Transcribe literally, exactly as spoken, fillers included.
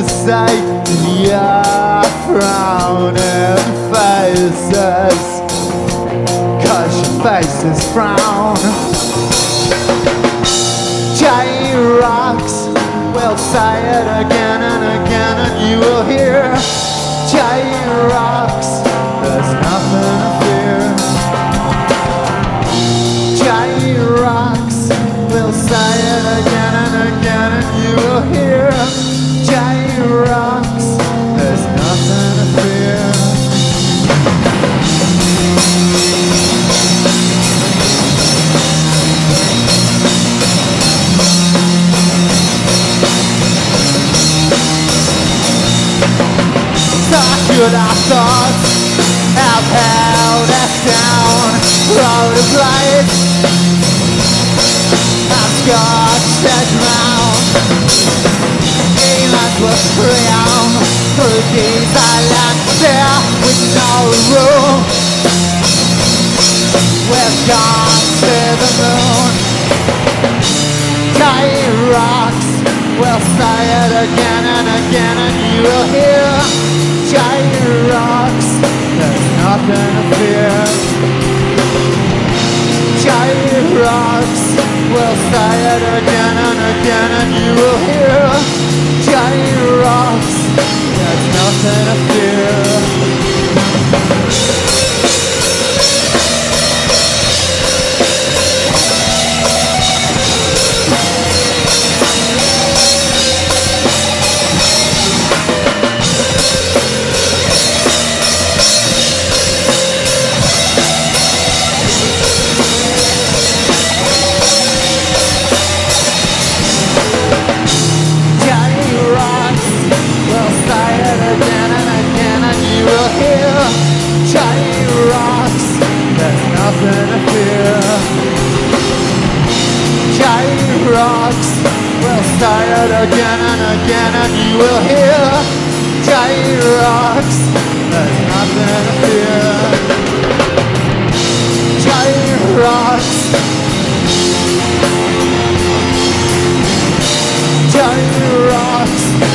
to sight in your frowning faces, 'cause your faces frown. Giant rocks will say it again and again, and you will hear giant rocks, there's nothing to fear. Giant rocks will say it again and again, and you will hear giant rocks, there's nothing to fear. Thought should our thoughts have held us down, road of light, I've scorched that mouth. Demons will scream through these islands there with no room. We've gone to the moon. Giant rocks will say it again and again, and you will hear giant rocks, there's nothing to fear. Giant rocks will say it again and again, and you will hear giant rocks, there's nothing to fear. Again and again, and you will hear giant rocks, there's nothing to fear. Giant rocks, giant rocks.